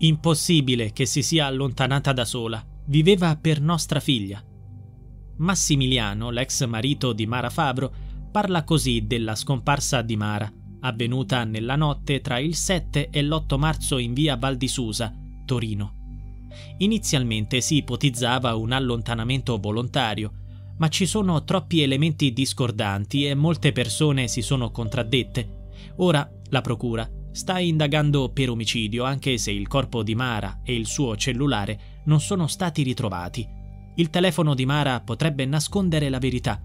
Impossibile che si sia allontanata da sola, viveva per nostra figlia. Massimiliano, l'ex marito di Mara Favro, parla così della scomparsa di Mara, avvenuta nella notte tra il 7 e l'8 marzo in via Val di Susa, Torino. Inizialmente si ipotizzava un allontanamento volontario, ma ci sono troppi elementi discordanti e molte persone si sono contraddette. Ora la procura sta indagando per omicidio, anche se il corpo di Mara e il suo cellulare non sono stati ritrovati. Il telefono di Mara potrebbe nascondere la verità.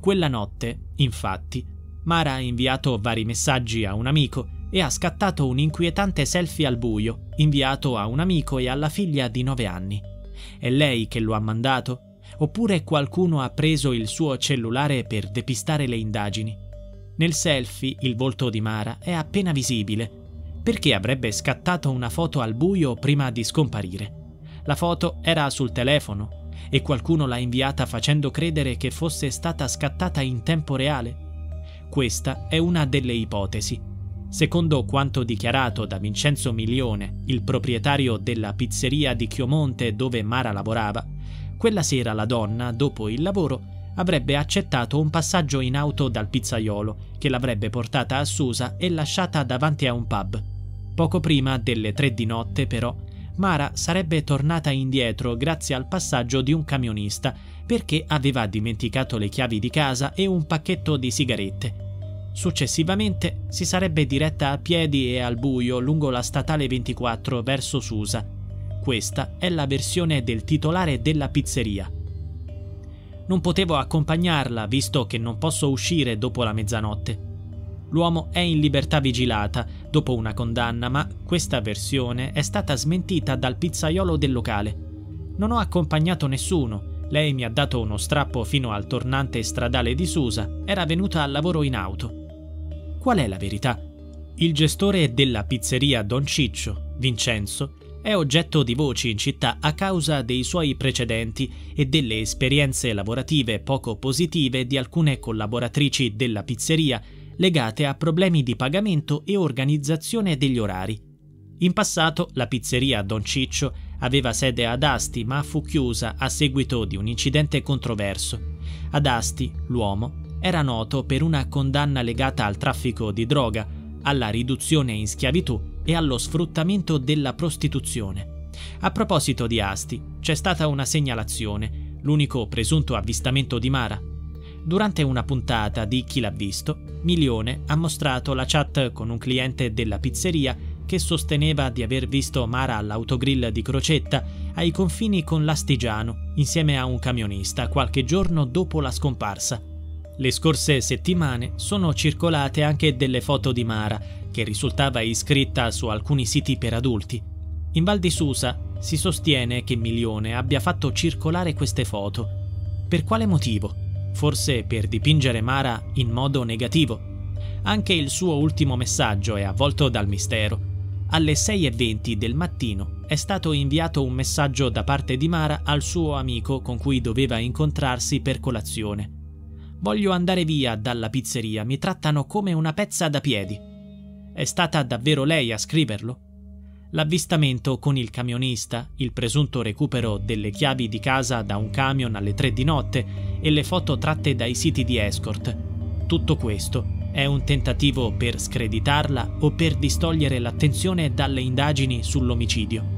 Quella notte, infatti, Mara ha inviato vari messaggi a un amico e ha scattato un inquietante selfie al buio, inviato a un amico e alla figlia di 9 anni. È lei che lo ha mandato? Oppure qualcuno ha preso il suo cellulare per depistare le indagini? Nel selfie il volto di Mara è appena visibile. Perché avrebbe scattato una foto al buio prima di scomparire? La foto era sul telefono e qualcuno l'ha inviata facendo credere che fosse stata scattata in tempo reale. Questa è una delle ipotesi. Secondo quanto dichiarato da Vincenzo Milione, il proprietario della pizzeria di Chiomonte dove Mara lavorava, quella sera la donna, dopo il lavoro, avrebbe accettato un passaggio in auto dal pizzaiolo, che l'avrebbe portata a Susa e lasciata davanti a un pub. Poco prima delle 3 di notte, però, Mara sarebbe tornata indietro grazie al passaggio di un camionista, perché aveva dimenticato le chiavi di casa e un pacchetto di sigarette. Successivamente si sarebbe diretta a piedi e al buio lungo la Statale 24 verso Susa. Questa è la versione del titolare della pizzeria. Non potevo accompagnarla, visto che non posso uscire dopo la mezzanotte. L'uomo è in libertà vigilata dopo una condanna, ma questa versione è stata smentita dal pizzaiolo del locale. Non ho accompagnato nessuno. Lei mi ha dato uno strappo fino al tornante stradale di Susa, era venuta al lavoro in auto. Qual è la verità? Il gestore della pizzeria Don Ciccio, Vincenzo, è oggetto di voci in città a causa dei suoi precedenti e delle esperienze lavorative poco positive di alcune collaboratrici della pizzeria legate a problemi di pagamento e organizzazione degli orari. In passato la pizzeria Don Ciccio aveva sede ad Asti, ma fu chiusa a seguito di un incidente controverso. Ad Asti, l'uomo era noto per una condanna legata al traffico di droga, alla riduzione in schiavitù e allo sfruttamento della prostituzione. A proposito di Asti, c'è stata una segnalazione, l'unico presunto avvistamento di Mara. Durante una puntata di Chi l'ha visto, Milione ha mostrato la chat con un cliente della pizzeria che sosteneva di aver visto Mara all'autogrill di Crocetta, ai confini con l'Astigiano, insieme a un camionista, qualche giorno dopo la scomparsa. Le scorse settimane sono circolate anche delle foto di Mara, che risultava iscritta su alcuni siti per adulti. In Val di Susa si sostiene che Milione abbia fatto circolare queste foto. Per quale motivo? Forse per dipingere Mara in modo negativo? Anche il suo ultimo messaggio è avvolto dal mistero. Alle 6:20 del mattino è stato inviato un messaggio da parte di Mara al suo amico con cui doveva incontrarsi per colazione. «Voglio andare via dalla pizzeria, mi trattano come una pezza da piedi». È stata davvero lei a scriverlo? L'avvistamento con il camionista, il presunto recupero delle chiavi di casa da un camion alle 3 di notte e le foto tratte dai siti di escort. Tutto questo è un tentativo per screditarla o per distogliere l'attenzione dalle indagini sull'omicidio.